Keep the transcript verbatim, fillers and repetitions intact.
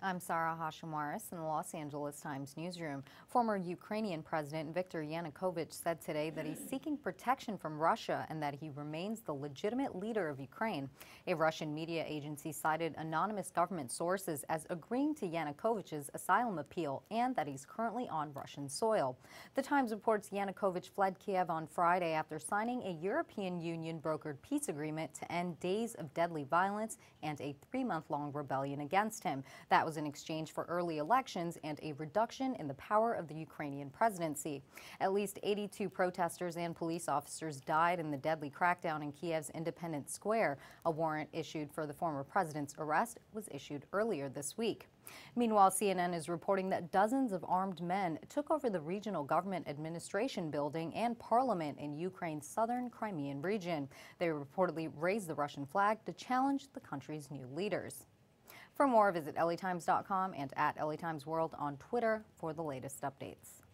I'm Sarah Hashim-Waris in the Los Angeles Times newsroom. Former Ukrainian President Viktor Yanukovych said today that he's seeking protection from Russia and that he remains the legitimate leader of Ukraine. A Russian media agency cited anonymous government sources as agreeing to Yanukovych's asylum appeal and that he's currently on Russian soil. The Times reports Yanukovych fled Kiev on Friday after signing a European Union-brokered peace agreement to end days of deadly violence and a three-month-long rebellion against him. That was in exchange for early elections and a reduction in the power of the Ukrainian presidency. At least eighty-two protesters and police officers died in the deadly crackdown in Kiev's Independence Square. A warrant issued for the former president's arrest was issued earlier this week. Meanwhile, C N N is reporting that dozens of armed men took over the regional government administration building and parliament in Ukraine's southern Crimean region. They reportedly raised the Russian flag to challenge the country's new leaders. For more, visit L A Times dot com and at L A Times World on Twitter for the latest updates.